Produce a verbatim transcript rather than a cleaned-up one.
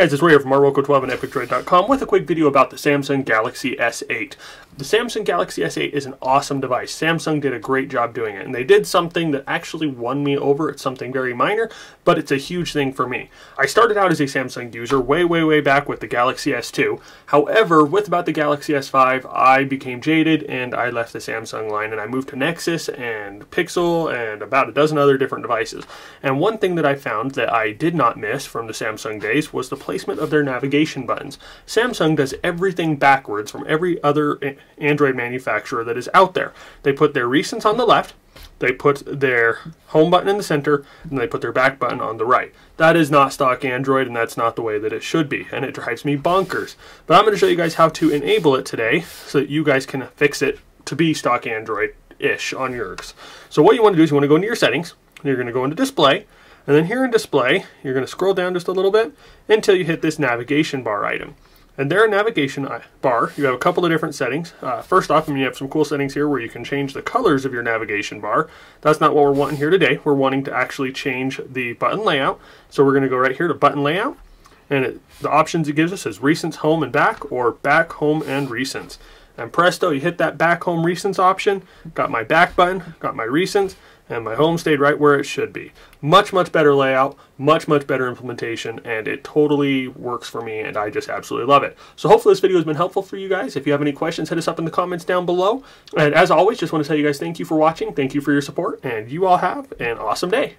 guys, it's Ray from R wilco twelve and Epic Droid dot com with a quick video about the Samsung Galaxy S eight. The Samsung Galaxy S eight is an awesome device. Samsung did a great job doing it, and they did something that actually won me over. It's something very minor, but it's a huge thing for me. I started out as a Samsung user way, way, way back with the Galaxy S two. However, with about the Galaxy S five, I became jaded, and I left the Samsung line, and I moved to Nexus and Pixel and about a dozen other different devices. And one thing that I found that I did not miss from the Samsung days was the placement of their navigation buttons. Samsung does everything backwards from every other Android manufacturer that is out there. They put their recents on the left, they put their home button in the center, and they put their back button on the right. That is not stock Android, and that's not the way that it should be, and it drives me bonkers. But I'm going to show you guys how to enable it today so that you guys can fix it to be stock Android-ish on yours. So what you want to do is you want to go into your settings, and you're going to go into display, and then here in display, you're going to scroll down just a little bit until you hit this navigation bar item. And there in navigation bar, you have a couple of different settings. Uh, first off, I mean, you have some cool settings here where you can change the colors of your navigation bar. That's not what we're wanting here today. We're wanting to actually change the button layout. So we're going to go right here to button layout. And it, the options it gives us is recents, home, and back, or back, home, and recents. And presto, you hit that back, home, recents option. Got my back button, got my recents, and my home stayed right where it should be. Much, much better layout, much, much better implementation, and it totally works for me, and I just absolutely love it. So hopefully this video has been helpful for you guys. If you have any questions, hit us up in the comments down below. And as always, just want to tell you guys thank you for watching, thank you for your support, and you all have an awesome day.